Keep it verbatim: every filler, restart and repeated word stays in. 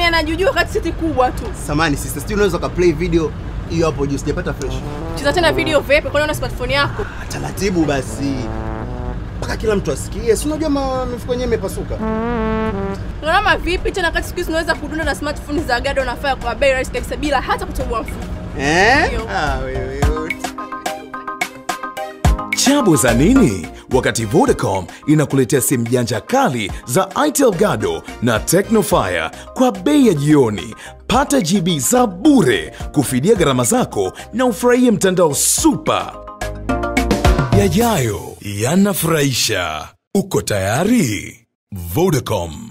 Anajujua wakati seti kubwa tu. Samani sister, sisi unaweza kuplay video hiyo hapo juu sijapata fresh. Cheza tena video vipi? Kwani una smartphone yako? Taratibu basi. Mpaka kila mtu asikie. Si unajua mifuko yenyewe imepasuka. Gharama vipi tena wakati sisi tunaweza kudunda na smartphone za gado nafaa kwa bei rahisi kabisa bila hata kutoboa mfuko. Eh? Ah wewe. Chabu za nini? Wakati Vodacom inakuletea simu janja kali za Itel Gado na Technofire kwa bei ya jioni. Pata G B za bure kufidia gharama zako na ufurahie mtandao super. Yajayo yanafurahisha. Uko tayari? Vodacom.